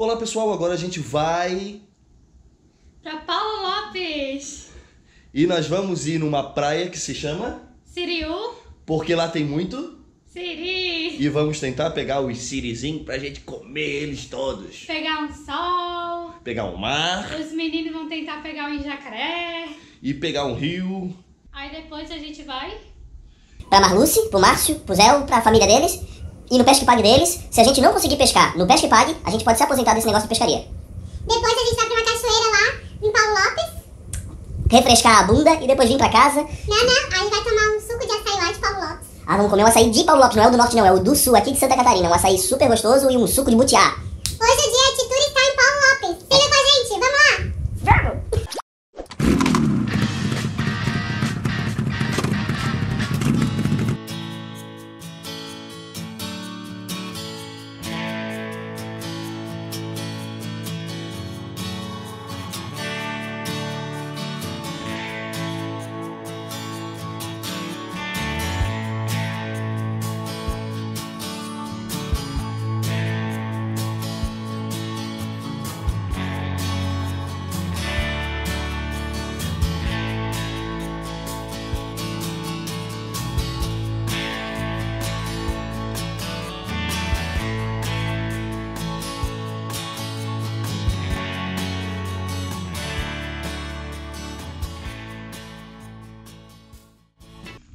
Olá, pessoal, agora a gente vai para Paulo Lopes. E nós vamos ir numa praia que se chama Siriú, porque lá tem muito siri. E vamos tentar pegar os sirizinhos pra gente comer eles todos. Pegar um sol, pegar um mar. Os meninos vão tentar pegar um jacaré e pegar um rio. Aí depois a gente vai pra Marluci, pro Márcio, pro Zéu, pra família deles. E no Pesque e Pague deles, se a gente não conseguir pescar no Pesque e Pague, a gente pode se aposentar desse negócio de pescaria. Depois a gente vai pra uma cachoeira lá, em Paulo Lopes. Refrescar a bunda e depois vir pra casa. Não, aí vai tomar um suco de açaí lá de Paulo Lopes. Ah, vamos comer um açaí de Paulo Lopes, não é o do norte não, é o do sul, aqui de Santa Catarina. Um açaí super gostoso e um suco de butiá. Hoje o dia de tudo está em Paulo Lopes. Seja com a gente, vamos lá! Vamos!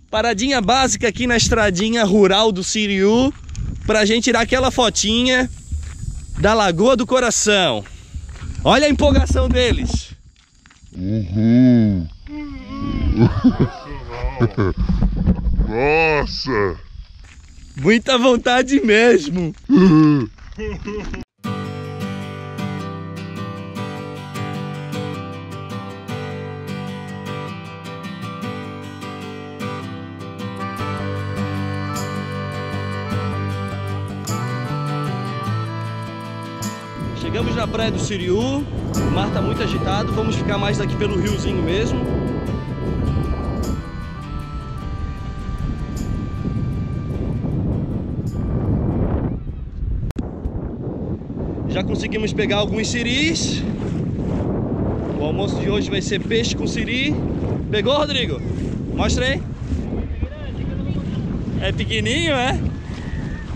Paradinha básica aqui na estradinha rural do Siriú, pra gente tirar aquela fotinha da Lagoa do Coração. Olha a empolgação deles. Uhul. Nossa! Muita vontade mesmo. Chegamos na praia do Siriú, o mar está muito agitado, vamos ficar mais daqui pelo riozinho mesmo. Já conseguimos pegar alguns siris. O almoço de hoje vai ser peixe com siri. Pegou, Rodrigo? Mostra aí. É pequenininho, é?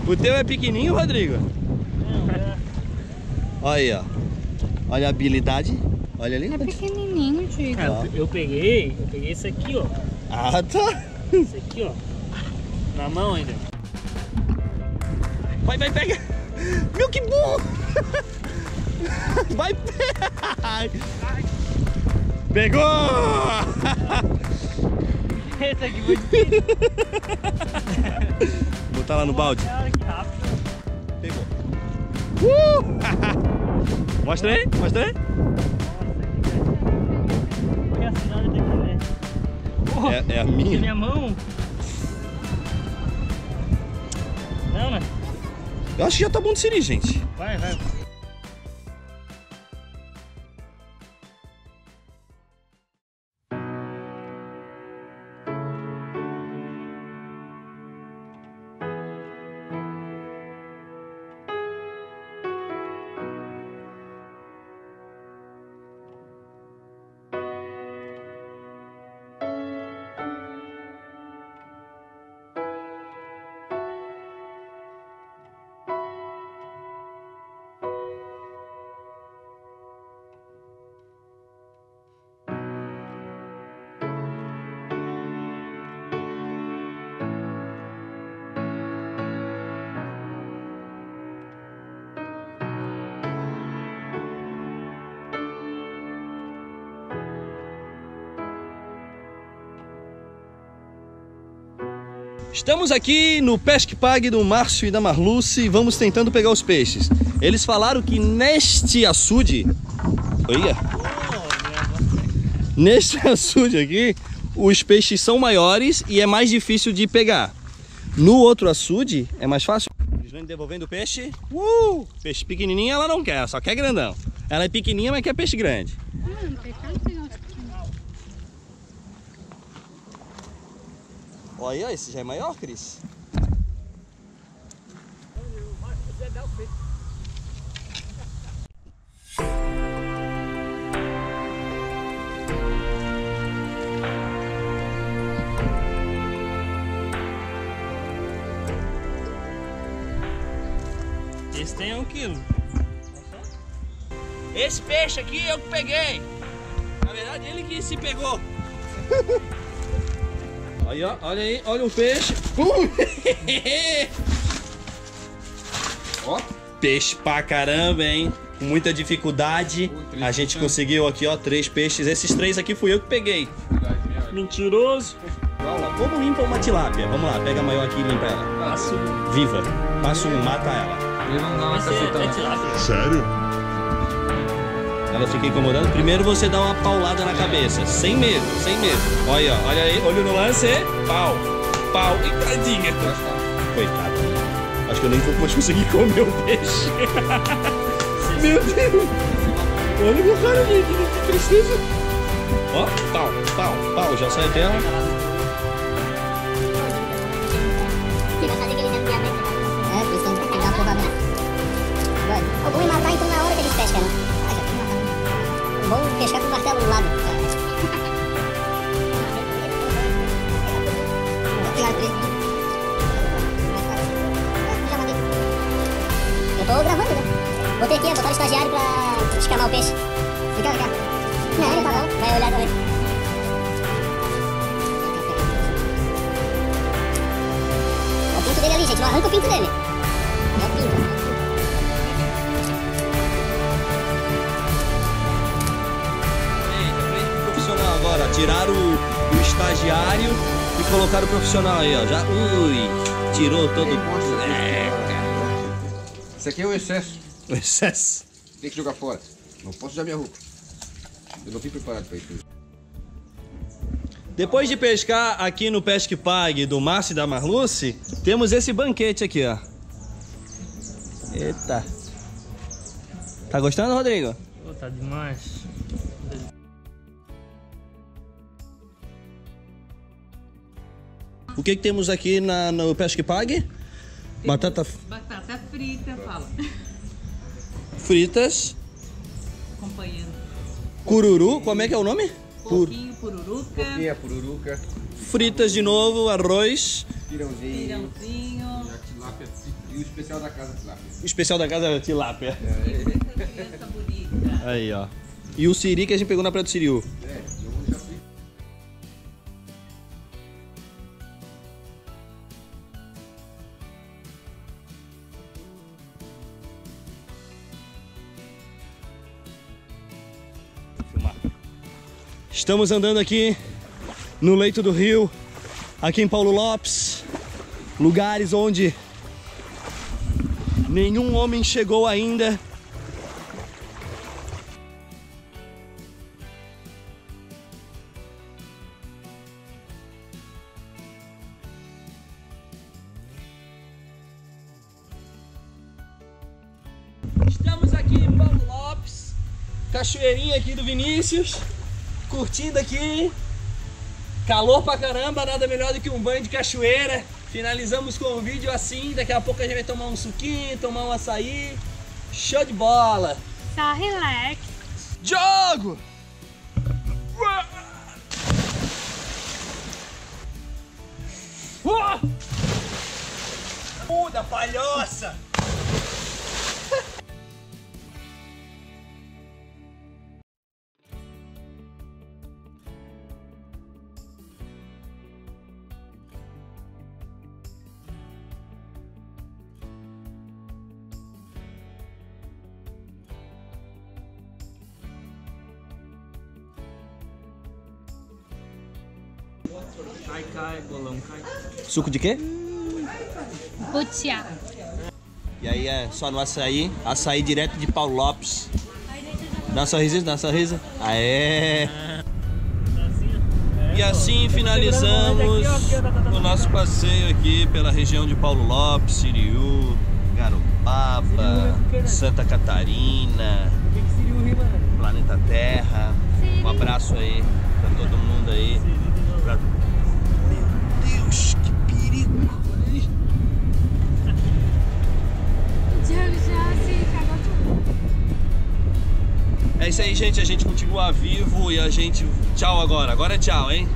O teu é pequenininho, Rodrigo? Olha aí, ó. Olha a habilidade. Olha ali. É pequenininho, Tico. Ah, eu peguei esse aqui, ó. Ah, tá. Esse aqui, ó. Na mão ainda. Vai, pega. Meu, que burro. Vai, pega. Pegou. Eita, que bonitinho. Vou botar lá no balde. Pegou. Mostra aí, mostra aí. É a minha? É minha mão? Não, né? Eu acho que já tá bom de siri, gente. Vai. Estamos aqui no Pesque e Pague do Márcio e da Marluci e vamos tentando pegar os peixes. Eles falaram que neste açude... Olha! Neste açude aqui, os peixes são maiores e é mais difícil de pegar. No outro açude, é mais fácil. Eles vêm devolvendo o peixe. Peixe pequenininho ela não quer, só quer grandão. Ela é pequenininha, mas quer peixe grande. Olha aí, esse já é maior, Cris? Esse tem 1 quilo. Esse peixe aqui eu que peguei. Na verdade ele que se pegou. Aí, ó, olha aí, olha o peixe. Ó, peixe pra caramba, hein? Com muita dificuldade. A gente conseguiu aqui, ó, 3 peixes. Esses 3 aqui fui eu que peguei. Mentiroso. Como limpa uma tilápia? Vamos lá, pega a maior aqui e limpa ela. Passo. Viva. Passo 1, mata ela. Ele não dá uma cacetada. Sério? Ela fica incomodando. Primeiro você dá uma paulada na cabeça. Sem medo, sem medo. Olha aí, ó. Olha aí. Olho no lance. Pau. Pau. E tadinha. Coitada. Acho que eu nem vou conseguir comer o peixe. Meu Deus. Olha o cara, gente. Que tristeza. Ó. Pau. Pau. Pau. Já sai dela. O bom é matar então na hora que eles pescam, né? Ah, já tem que matar. O bom é pescar com o martelo do lado. Eu tô gravando, né? Botei aqui, botar o estagiário pra escamar o peixe. Fica cá. Não, ele tá lá, vai olhar também. É o pinto dele ali, gente. Não arranca o pinto dele. Agora, tiraram o estagiário e colocaram o profissional aí, ó. Já, ui, tirou todo o... É. Isso aqui é o excesso. O excesso? Tem que jogar fora. Não posso usar minha roupa. Eu não fui preparado para isso. Depois de pescar aqui no Pesque e Pague do Márcio e da Marluci, temos esse banquete aqui, ó. Eita. Tá gostando, Rodrigo? Oh, tá demais. O que que temos aqui no Pesque e Pague? Batata... Batata frita, fala. Fritas. Acompanhando. Cururu, como é que é o nome? Pouquinho, pururuca. Pouquinha, pururuca. Fritas de novo, arroz. Pirãozinho. E a tilápia. E o especial da casa, tilápia. O especial da casa é tilápia. É. Criança bonita. Aí, ó. E o siri que a gente pegou na praia do Siriú. É. Estamos andando aqui no leito do rio, aqui em Paulo Lopes, lugares onde nenhum homem chegou ainda. Estamos aqui em Paulo Lopes, cachoeirinha aqui do Vinícius. Curtindo aqui, calor pra caramba, nada melhor do que um banho de cachoeira. Finalizamos com o vídeo assim, daqui a pouco a gente vai tomar um suquinho, tomar um açaí. Show de bola! Só relax. Jogo! Da palhoça! Cai, cai, bolão, cai. Suco de quê? Butiá. E aí é só no açaí, açaí direto de Paulo Lopes. Dá um sorrisinho, dá um sorriso. Aê! E assim finalizamos o nosso passeio aqui pela região de Paulo Lopes, Siriú, Garopaba, Santa Catarina, planeta Terra. Um abraço aí pra todo mundo aí. Meu Deus, que perigo! Tiago já se cagou tudo. É isso aí, gente. A gente continua vivo e a gente... Tchau agora. Agora é tchau, hein?